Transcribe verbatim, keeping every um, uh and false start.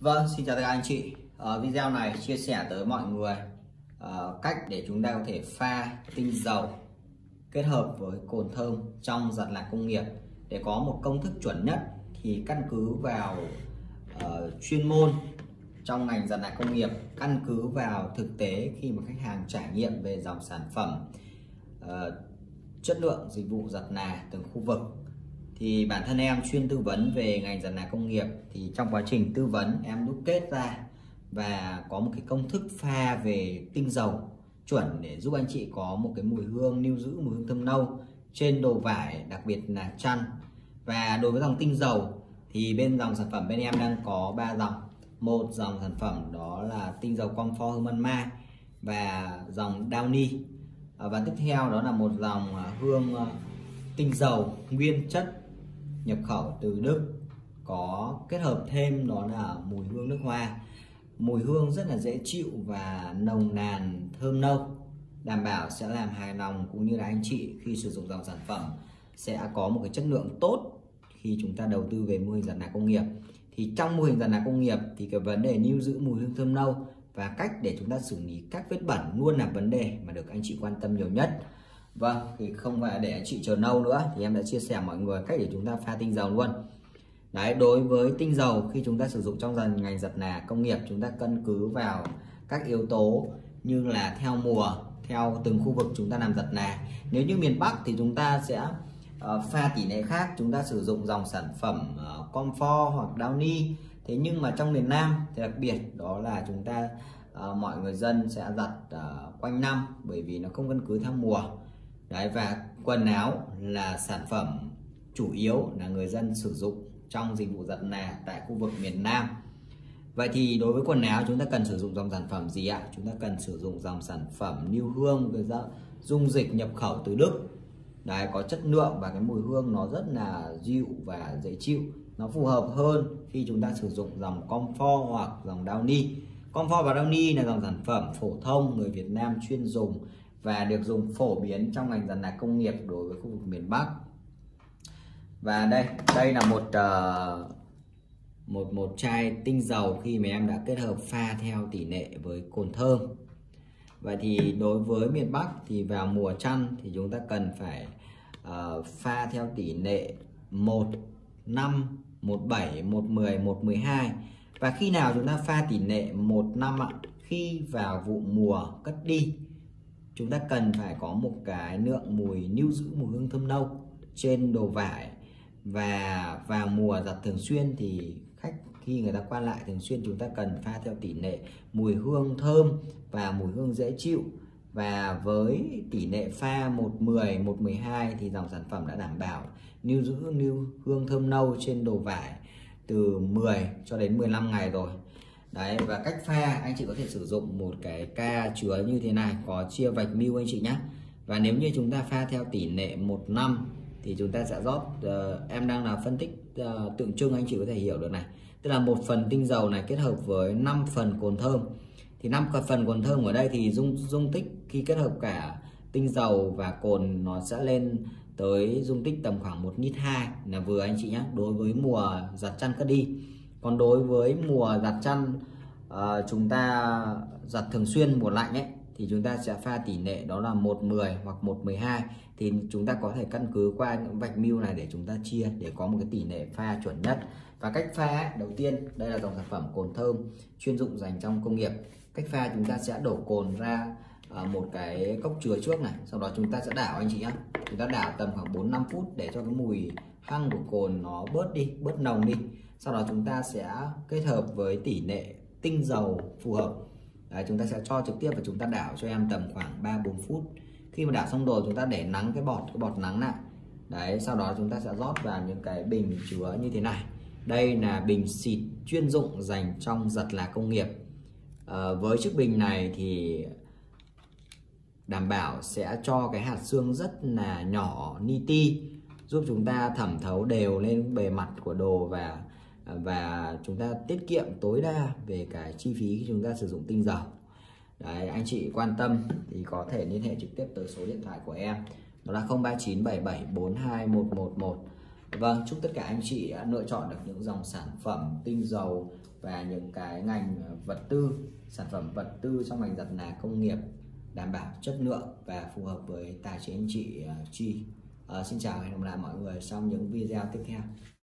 Vâng, xin chào tất cả anh chị. Ở video này chia sẻ tới mọi người uh, cách để chúng ta có thể pha tinh dầu kết hợp với cồn thơm trong giặt là công nghiệp để có một công thức chuẩn nhất, thì căn cứ vào uh, chuyên môn trong ngành giặt là công nghiệp, căn cứ vào thực tế khi mà khách hàng trải nghiệm về dòng sản phẩm, uh, chất lượng dịch vụ giặt là từng khu vực. Thì bản thân em chuyên tư vấn về ngành giặt là công nghiệp, thì trong quá trình tư vấn em đúc kết ra và có một cái công thức pha về tinh dầu chuẩn để giúp anh chị có một cái mùi hương lưu giữ, mùi hương thơm nâu trên đồ vải, đặc biệt là chăn. Và đối với dòng tinh dầu thì bên dòng sản phẩm bên em đang có ba dòng. Một dòng sản phẩm đó là tinh dầu Comfort hương man mai và dòng Downy, và tiếp theo đó là một dòng hương tinh dầu nguyên chất nhập khẩu từ Đức, có kết hợp thêm đó là mùi hương nước hoa. Mùi hương rất là dễ chịu và nồng nàn, thơm nâu, đảm bảo sẽ làm hài lòng cũng như là anh chị khi sử dụng dòng sản phẩm sẽ có một cái chất lượng tốt khi chúng ta đầu tư về mô hình giặt là công nghiệp. Thì trong mô hình giặt là công nghiệp thì cái vấn đề lưu giữ mùi hương thơm nâu và cách để chúng ta xử lý các vết bẩn luôn là vấn đề mà được anh chị quan tâm nhiều nhất. Vâng, thì không phải để anh chị chờ lâu nữa thì em đã chia sẻ mọi người cách để chúng ta pha tinh dầu luôn. Đấy, đối với tinh dầu khi chúng ta sử dụng trong dần ngành giặt là công nghiệp, chúng ta căn cứ vào các yếu tố như là theo mùa, theo từng khu vực chúng ta làm giặt là. Nếu như miền Bắc thì chúng ta sẽ uh, pha tỷ lệ khác, chúng ta sử dụng dòng sản phẩm uh, Comfort hoặc Downy. Thế nhưng mà trong miền Nam thì đặc biệt đó là chúng ta uh, mọi người dân sẽ giặt uh, quanh năm, bởi vì nó không căn cứ theo mùa. Đấy, và quần áo là sản phẩm chủ yếu là người dân sử dụng trong dịch vụ giặt là tại khu vực miền Nam. Vậy thì đối với quần áo chúng ta cần sử dụng dòng sản phẩm gì ạ? Chúng ta cần sử dụng dòng sản phẩm lưu hương với dung dịch nhập khẩu từ Đức. Đấy, có chất lượng và cái mùi hương nó rất là dịu và dễ chịu. Nó phù hợp hơn khi chúng ta sử dụng dòng Comfort hoặc dòng Downy. Comfort và Downy là dòng sản phẩm phổ thông người Việt Nam chuyên dùng và được dùng phổ biến trong ngành giặt là công nghiệp đối với khu vực miền Bắc. Và đây, đây là một uh, một một chai tinh dầu khi mà em đã kết hợp pha theo tỷ lệ với cồn thơm. Vậy thì đối với miền Bắc thì vào mùa chăn thì chúng ta cần phải uh, pha theo tỷ lệ một, năm, một, bảy, một, mười, một, mười hai. Và khi nào chúng ta pha tỷ lệ một, năm ạ? Khi vào vụ mùa cất đi, chúng ta cần phải có một cái lượng mùi lưu giữ mùi hương thơm nâu trên đồ vải, và vào mùa giặt thường xuyên thì khách khi người ta qua lại thường xuyên, chúng ta cần pha theo tỷ lệ mùi hương thơm và mùi hương dễ chịu. Và với tỷ lệ pha một mười, một mười hai thì dòng sản phẩm đã đảm bảo lưu giữ lưu hương thơm nâu trên đồ vải từ mười cho đến mười lăm ngày rồi. Đấy, và cách pha anh chị có thể sử dụng một cái ca chứa như thế này, có chia vạch mil anh chị nhé. Và nếu như chúng ta pha theo tỷ lệ một năm thì chúng ta sẽ rót, uh, em đang là phân tích uh, tượng trưng anh chị có thể hiểu được này. Tức là một phần tinh dầu này kết hợp với năm phần cồn thơm. Thì năm phần cồn thơm ở đây thì dung dung tích khi kết hợp cả tinh dầu và cồn nó sẽ lên tới dung tích tầm khoảng một lít hai là vừa anh chị nhé, đối với mùa giặt chăn cất đi. Còn đối với mùa giặt chăn uh, chúng ta giặt thường xuyên mùa lạnh ấy, thì chúng ta sẽ pha tỷ lệ đó là một mười hoặc một mười hai. Thì chúng ta có thể căn cứ qua những vạch mil này để chúng ta chia để có một cái tỷ lệ pha chuẩn nhất. Và cách pha đầu tiên, đây là dòng sản phẩm cồn thơm chuyên dụng dành trong công nghiệp. Cách pha chúng ta sẽ đổ cồn ra một cái cốc chứa trước này, sau đó chúng ta sẽ đảo anh chị nhé. Chúng ta đảo tầm khoảng bốn đến năm phút để cho cái mùi hăng của cồn nó bớt đi, bớt nồng đi. Sau đó chúng ta sẽ kết hợp với tỷ lệ tinh dầu phù hợp. Đấy, chúng ta sẽ cho trực tiếp và chúng ta đảo cho em tầm khoảng ba bốn phút. Khi mà đảo xong rồi chúng ta để nắng cái bọt, cái bọt nắng lại. Đấy, sau đó chúng ta sẽ rót vào những cái bình chứa như thế này. Đây là bình xịt chuyên dụng dành trong giặt là công nghiệp. À, với chiếc bình này thì đảm bảo sẽ cho cái hạt xương rất là nhỏ, ni ti, giúp chúng ta thẩm thấu đều lên bề mặt của đồ và và chúng ta tiết kiệm tối đa về cái chi phí khi chúng ta sử dụng tinh dầu. Đấy, anh chị quan tâm thì có thể liên hệ trực tiếp tới số điện thoại của em, đó là không ba chín bảy bảy bốn hai một một một. Vâng, chúc tất cả anh chị đã lựa chọn được những dòng sản phẩm tinh dầu và những cái ngành vật tư, sản phẩm vật tư trong ngành giặt là công nghiệp đảm bảo chất lượng và phù hợp với tài chính anh chị Chi. À, xin chào và hẹn gặp lại mọi người trong những video tiếp theo.